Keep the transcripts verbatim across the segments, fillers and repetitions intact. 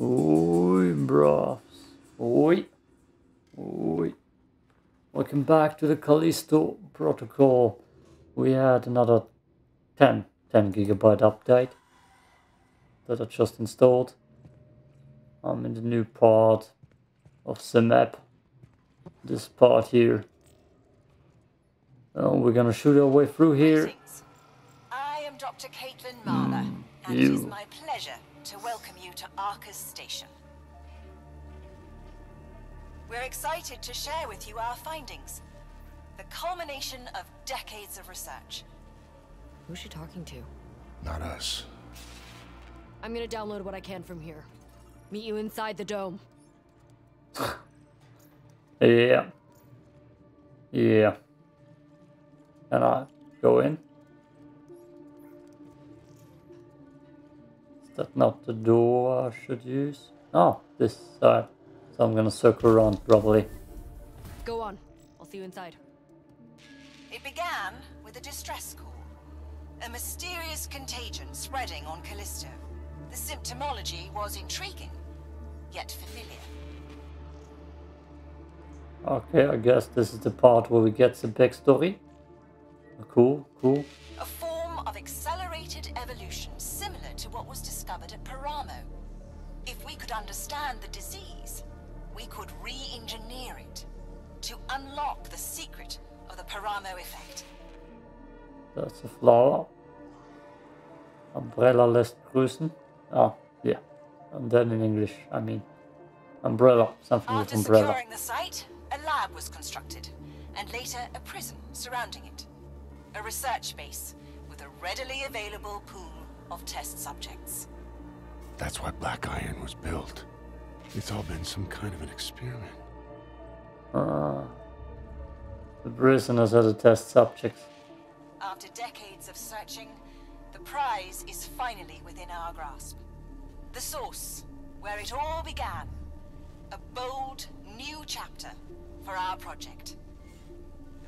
Oi, bros. Oi. Oi. Welcome back to the Callisto protocol. We had another ten, ten gigabyte update that I just installed. I'm in the new part of the map. This part here. Oh, we're gonna shoot our way through here. I am Doctor Caitlin Mather, mm, and you. It is my pleasure to welcome you to Arca's station. We're excited to share with you our findings, the culmination of decades of research. Who's she talking to? Not us. I'm gonna download what I can from here. Meet you inside the dome. Yeah. Yeah. And I go in. Is that not the door I should use? Oh, this side. So I'm gonna circle around probably. Go on. I'll see you inside. It began with a distress call. A mysterious contagion spreading on Callisto. The symptomology was intriguing, yet familiar. Okay, I guess this is the part where we get the backstory. Cool, cool. A form of accelerated evolution similar to what was discovered at Paramo. If we could understand the disease, we could re-engineer it to unlock the secret of the Paramo effect. That's a flower. Umbrella lässt grüßen. Oh, yeah. And then in English, I mean, umbrella, something with umbrella. After securing the site, a lab was constructed, and later a prison surrounding it. A research base with a readily available pool of test subjects. That's why Black Iron was built. It's all been some kind of an experiment. Ah. The prisoners are the test subjects. After decades of searching, the prize is finally within our grasp. The source, where it all began. A bold new chapter for our project.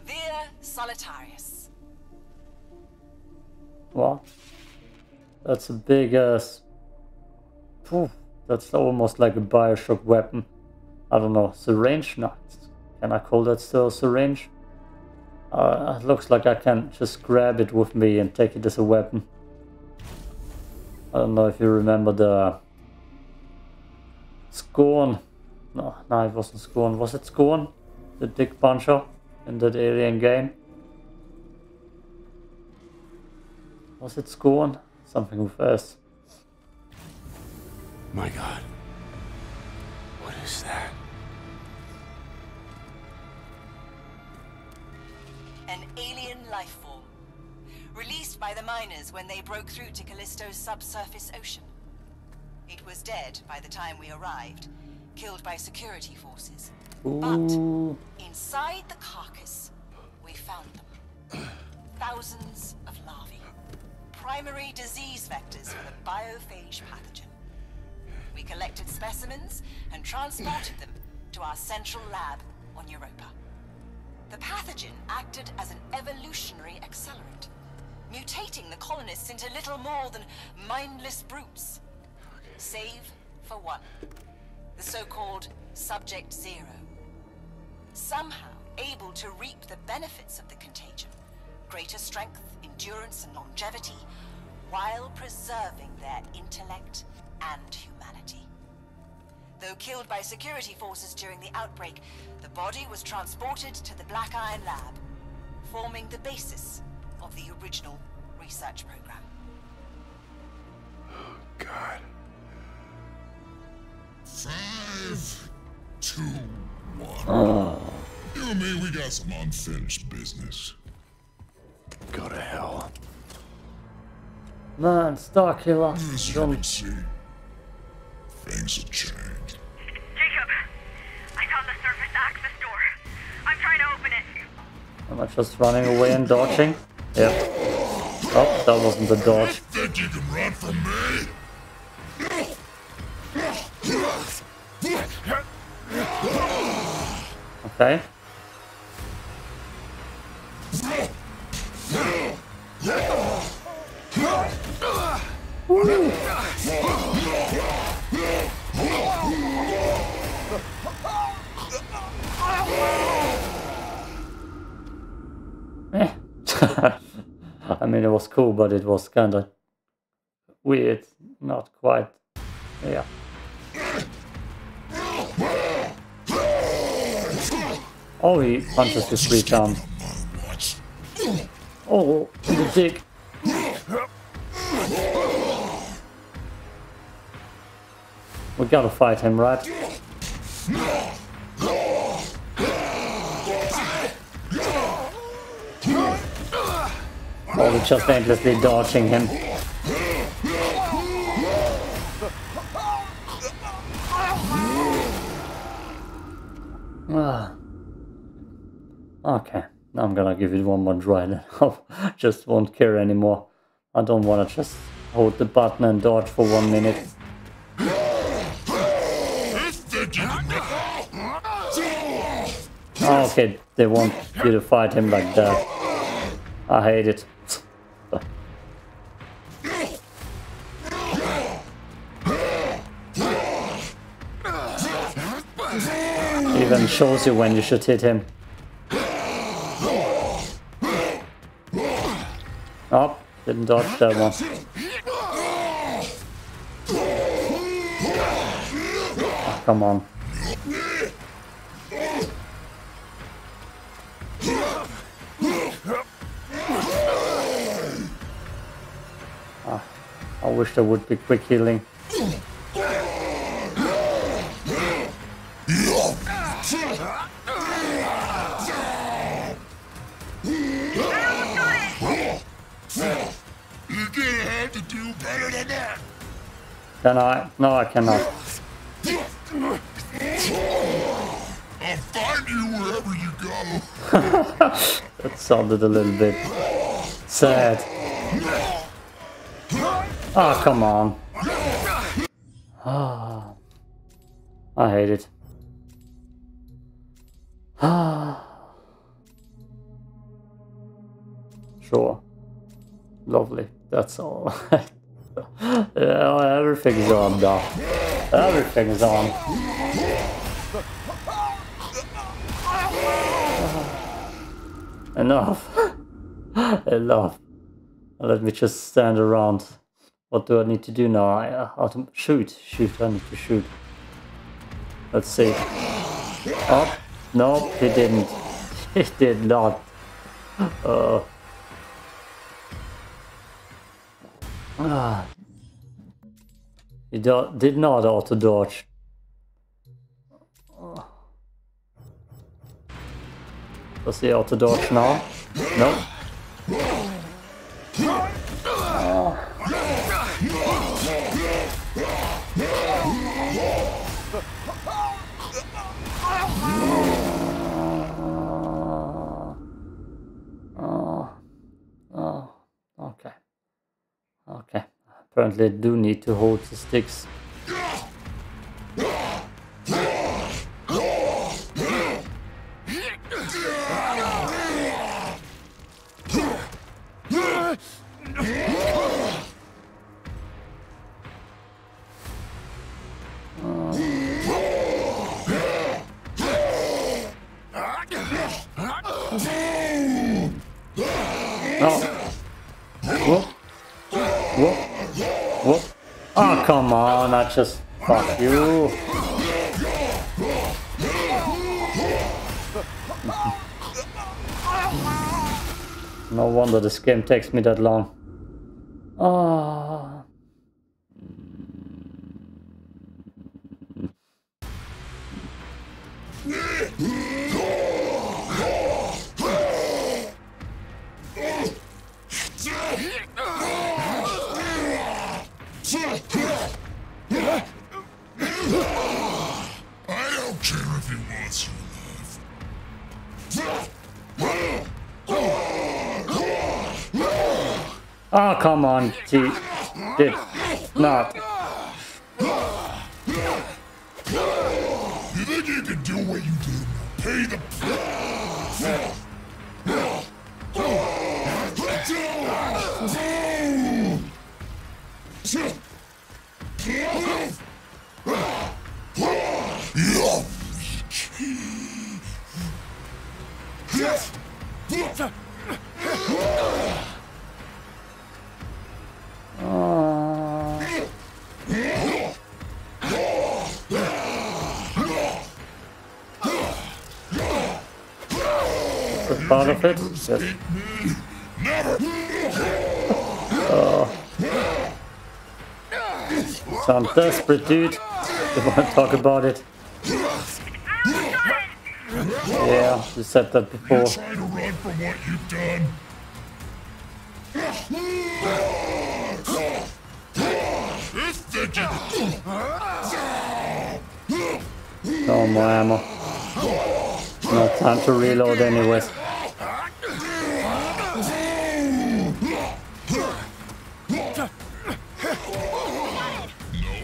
Via Solitarius. Wow, that's a big ass. Poof, that's almost like a Bioshock weapon. I don't know, syringe? No, can I call that still a syringe? Uh, it looks like I can just grab it with me and take it as a weapon. I don't know if you remember the Scorn. No, no, it wasn't Scorn. Was it Scorn? The dick puncher in that alien game? Was it Scorn? Something with S. My God. What is that? An alien life form. Released by the miners when they broke through to Callisto's subsurface ocean. It was dead by the time we arrived, killed by security forces. Ooh. But inside the carcass, we found them. Thousands of larvae. Primary disease vectors for the biophage pathogen. We collected specimens and transported them to our central lab on Europa. The pathogen acted as an evolutionary accelerant, mutating the colonists into little more than mindless brutes, save for one, the so-called Subject Zero. Somehow able to reap the benefits of the contagion, greater strength, endurance and longevity, while preserving their intellect and humanity. Though killed by security forces during the outbreak, the body was transported to the Black Iron Lab, forming the basis of the original research program. Oh, God. Five, two, one. Oh. You and me, we got some unfinished business. Go to hell. Man, Starkiller. As you can see, things have changed. Jacob, I found the surface access door. I'm trying to open it. Am I just running away and dodging? Yeah. Oh, that wasn't the dodge. Think you can run from me? Okay. Woo. was cool, but it was kind of weird, not quite, yeah. Oh, he punches you three times. Oh, the dick. We gotta fight him, right? Oh, we're just endlessly dodging him. Ah. Okay, I'm gonna give it one more try then. I just won't care anymore. I don't wanna just hold the button and dodge for one minute. Okay, they want you to fight him like that. I hate it. Even shows you when you should hit him. Oh, didn't dodge that one. Oh, come on. Ah, I wish there would be quick healing. Then I no I cannot. I'll find you wherever you go. That sounded a little bit sad. Oh, come on. Oh, I hate it. Oh. Sure. Lovely. That's all. Yeah, everything is on now. Everything is on. Enough. Enough. Let me just stand around. What do I need to do now? I, uh, how to shoot. Shoot. I need to shoot. Let's see. Oh, no, he didn't. He did not. Uh, Ah, he do did not auto dodge. Does he auto dodge now? No. Apparently I do need to hold the sticks. Come on, I just fuck you. No wonder this game takes me that long. Ah. Oh, come on, she did not. You think you can do what you did? Pay the price. part of it? Yes. Oh. So I'm desperate, dude. They want to talk about it. Yeah, you said that before. You're trying to run from what you've done. It's thinking. No more ammo. No time to reload anyways. No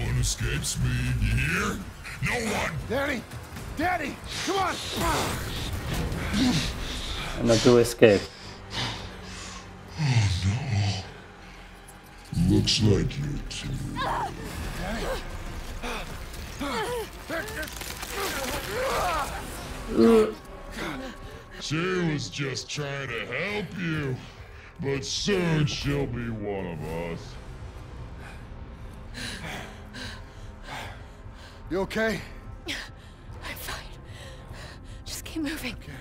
one escapes me in here. No one. Daddy! Daddy! Come on! And I do escape. Oh no. Looks like you too. She was just trying to help you, but soon she'll be one of us. You okay? I'm fine. Just keep moving. Okay.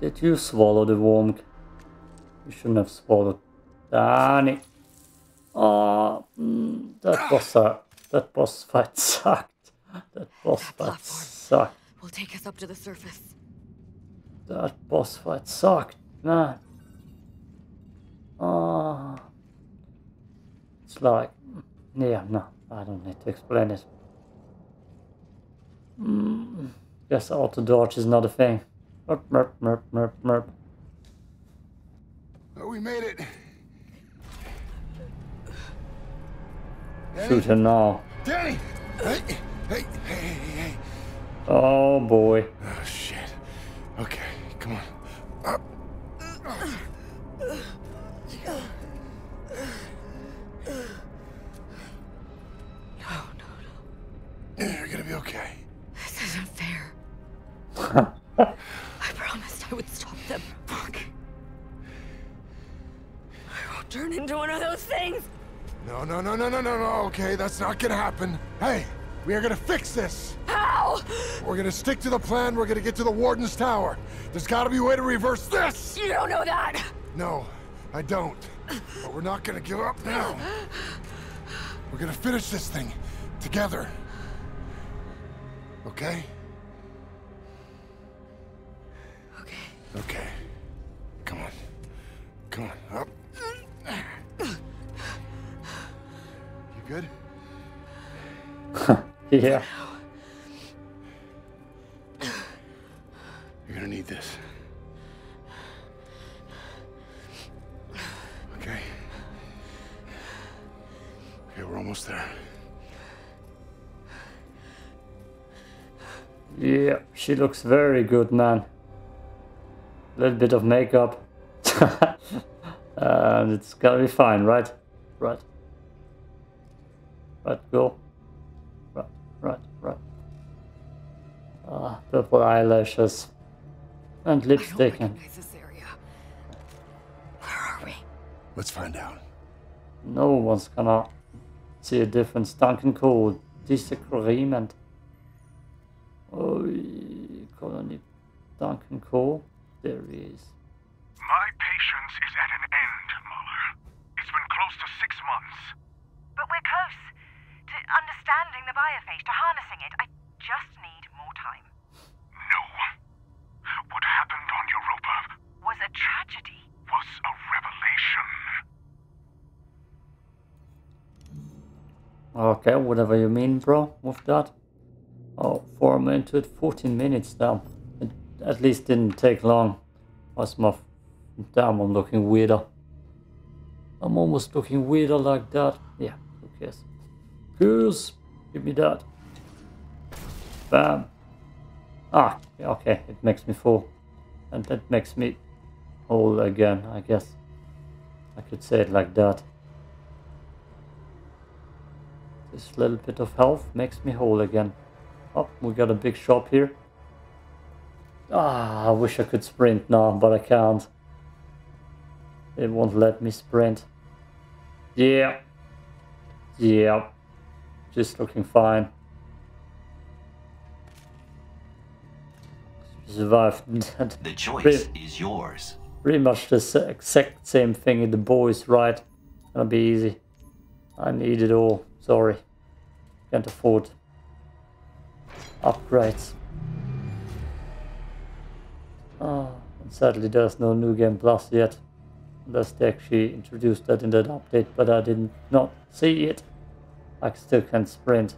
Did you swallow the worm? You shouldn't have swallowed. Darn it. Oh, that boss, uh, that boss fight sucked. That boss that fight sucked. Will take us up to the surface. That boss fight sucked. Nah. Oh. It's like, yeah, no, I don't need to explain it. Mm. Guess auto dodge is not a thing. Merp, merp, merp, merp, merp. Oh, we made it. Danny. Shoot her now. Danny! Hey, hey, hey, hey. Oh, boy. Oh, shit. Okay, come on. Up. No, no, no. You're gonna be okay. This isn't fair. I promised I would stop them. Fuck. I won't turn into one of those things. No, no, no, no, no, no, no. Okay, that's not gonna happen. Hey, we are gonna fix this. How? We're gonna stick to the plan. We're gonna get to the Warden's Tower. There's gotta be a way to reverse this. You don't know that. No, I don't. But we're not gonna give up now. We're gonna finish this thing together. Okay? Okay. Come on. Come on. Up. You good? Yeah. You're gonna need this. Okay. Okay, we're almost there. Yeah, she looks very good, man. A little bit of makeup, and it's gonna be fine, right? Right. Right, go. Right, right, right. Ah, purple eyelashes and lipstick. I don't recognize this area. Where are we? Let's find out. No one's gonna see a difference. Duncan Cole, disagreement. Oh, colony Duncan Cole. There is. My patience is at an end, Waller. It's been close to six months. But we're close to understanding the biophage, to harnessing it. I just need more time. No. What happened on Europa was a tragedy. Was a revelation. Okay, whatever you mean, bro, with that. Oh, four minutes to it, fourteen minutes now. At least didn't take long. What's my... Damn, I'm looking weirder. I'm almost looking weirder like that. Yeah, who cares? Goose! Give me that. Bam. Ah, okay, it makes me fall. And that makes me whole again, I guess. I could say it like that. This little bit of health makes me whole again. Oh, we got a big shop here. Ah, I wish I could sprint now, but I can't. It won't let me sprint. Yeah. Yeah. Just looking fine. survived. The choice pretty, is yours. Pretty much the exact same thing. The boy is right. Gonna be easy. I need it all. Sorry. Can't afford upgrades. Oh, and sadly there's no New Game Plus yet. Unless they actually introduced that in that update, but I did not see it. I still can't sprint.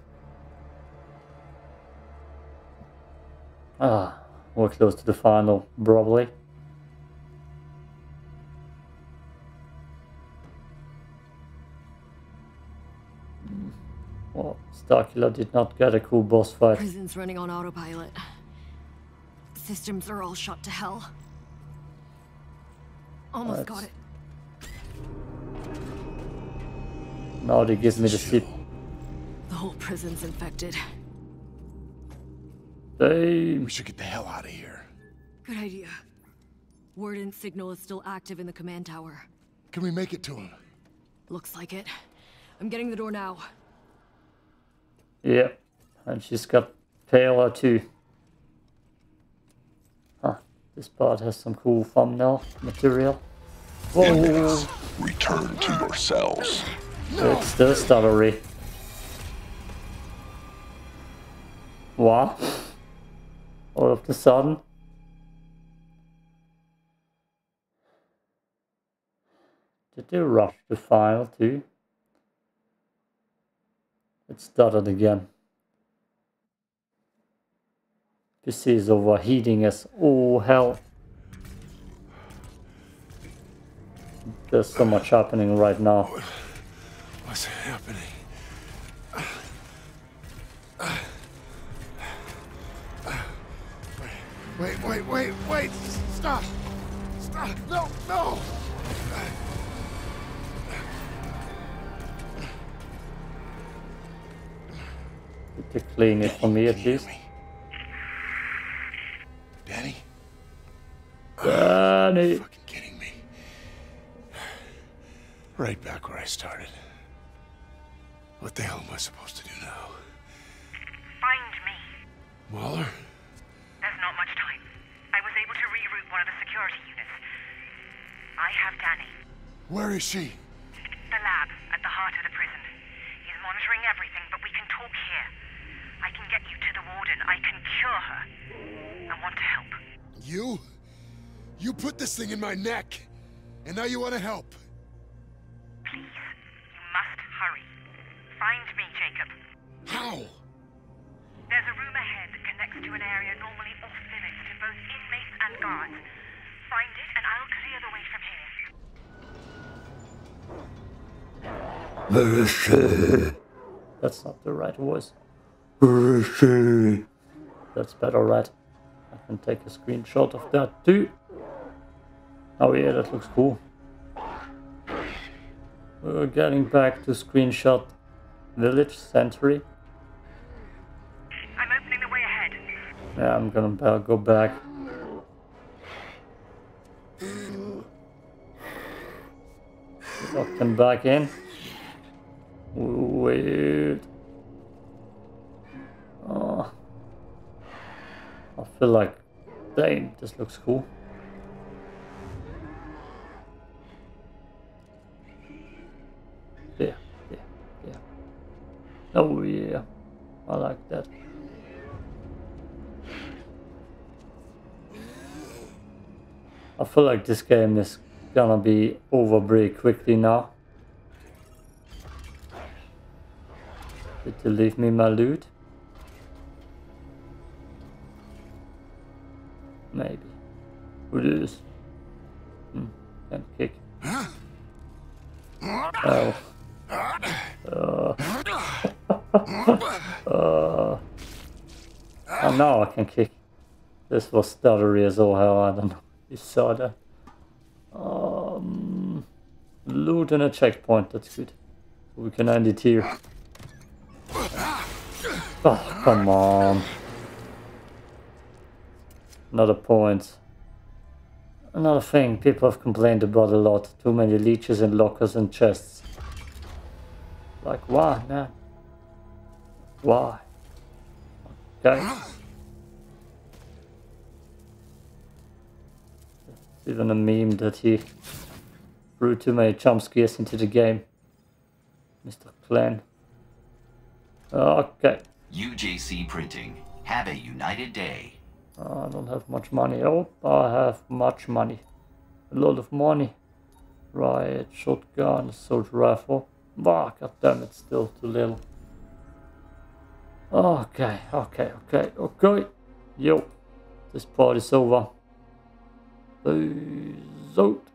Ah, we're close to the final, probably. Well, Starkiller did not get a cool boss fight. Prison's running on autopilot. Systems are all shot to hell. Almost right. Got it. Now they give me the ship. The whole prison's infected. They... We should get the hell out of here. Good idea. Warden's signal is still active in the command tower. Can we make it to him? Looks like it. I'm getting the door now. Yep. Yeah. And she's got paler too. Huh. This part has some cool thumbnail material. Whoa. Return to yourselves. It's the story. What? All of a sudden. Did they rush the file too? It started again. P C is overheating as all hell. There's so much happening right now. What's happening? Wait, wait, wait, wait! Stop! Stop! No, no! Did they clean it for me at least? Danny? Danny! Are you fucking kidding me? Right back where I started. What the hell am I supposed to do now? Find me. Waller? There's not much time. I was able to reroute one of the security units. I have Danny. Where is she? The lab, at the heart of the prison. He's monitoring everything, but we can talk here. I can get you to the warden. I can cure her. I want to help. You? You put this thing in my neck, and now you want to help? Please, you must hurry. Find me, Jacob. How? There's a room ahead that connects to an area normally off-limits to both inmates and guards. Find it and I'll clear the way from here. That's not the right voice. That's better, right? I can take a screenshot of that too. Oh yeah, that looks cool. We're getting back to screenshot village century. Yeah, I'm gonna go back. Lock them back in. Wait. Oh. I feel like, damn, this looks cool. Yeah, yeah, yeah. Oh yeah, I like that. I feel like this game is gonna be over pretty quickly now. Did you leave me my loot? Maybe. Who is? Hmm. Can't kick. Oh. Uh. uh. Oh, now I can kick. This was stuttery as all hell, I don't know. You saw that. Um, loot and a checkpoint, that's good. We can end it here. Oh, come on. Another point. Another thing people have complained about a lot. Too many leeches in lockers and chests. Like, why, man? Why? Okay. even a meme that he threw too many jump scares into the game. Mister Plan. Okay. U J C Printing. Have a united day. I don't have much money. Oh, I have much money. A lot of money. Right, shotgun, assault rifle. Wow, god damn it, still too little. Okay, okay, okay, okay. Yo, this part is over. Peace out.